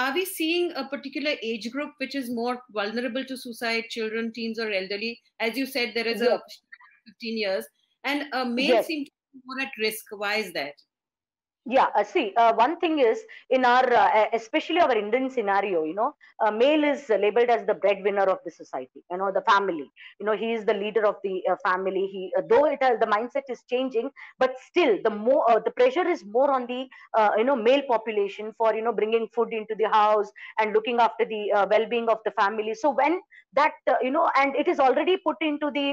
Are we seeing a particular age group which is more vulnerable to suicide, children, teens, or elderly? As you said, there is yes. a 15 years, and males yes. seem to be more at risk. Why is that? Yeah, see, one thing is, in our, especially our Indian scenario, you know, male is labeled as the breadwinner of the society, you know, the family. You know, he is the leader of the family. He, though it has, the mindset is changing, but still the more, the pressure is more on the, you know, male population for, you know, bringing food into the house and looking after the well-being of the family. So when that, you know, and it is already put into the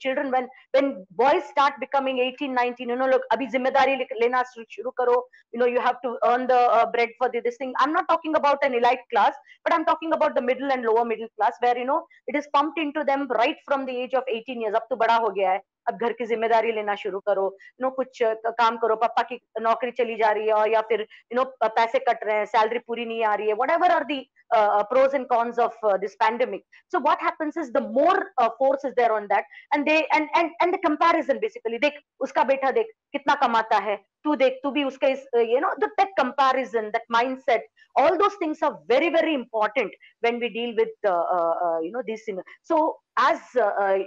children when boys start becoming 18, 19, you know, look, abhi zimmedari lena shuru karo, you know, you have to earn the bread for this thing. I'm not talking about an elite class, but I'm talking about the middle and lower middle class where, you know, it is pumped into them right from the age of 18 years. Ab to bada ho gaya hai. अब घर की जिम्मेदारी लेना शुरू करो, no कुछ काम करो, पापा की नौकरी चली जा रही है और या फिर यू नो पैसे कट रहे हैं, सैलरी पूरी नहीं आ रही है. Whatever are the pros and cons of this pandemic. So what happens is the more force is there on that, and they and the comparison basically. Dekh uska beta dekh kitna kamata hai, tu dekh tu bhi uska is, you know, that comparison, that mindset. All those things are very, very important when we deal with you know, these things. So as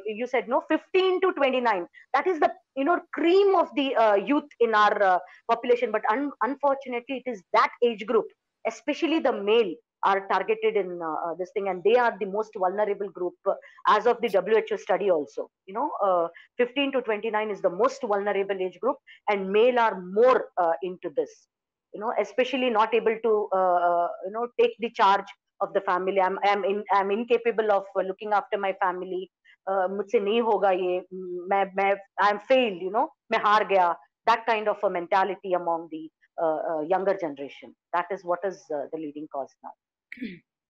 you said, no, 15 to 29, that is the, you know, cream of the youth in our population. But unfortunately, it is that age group, especially the male, are targeted in this thing, and they are the most vulnerable group as of the WHO study also. You know, 15 to 29 is the most vulnerable age group, and male are more into this. You know, especially not able to, you know, take the charge of the family. I'm incapable of looking after my family. मुझसे नहीं होगा ये. I'm failed. You know, मैं हार गया. That kind of a mentality among the younger generation. That is what is the leading cause now.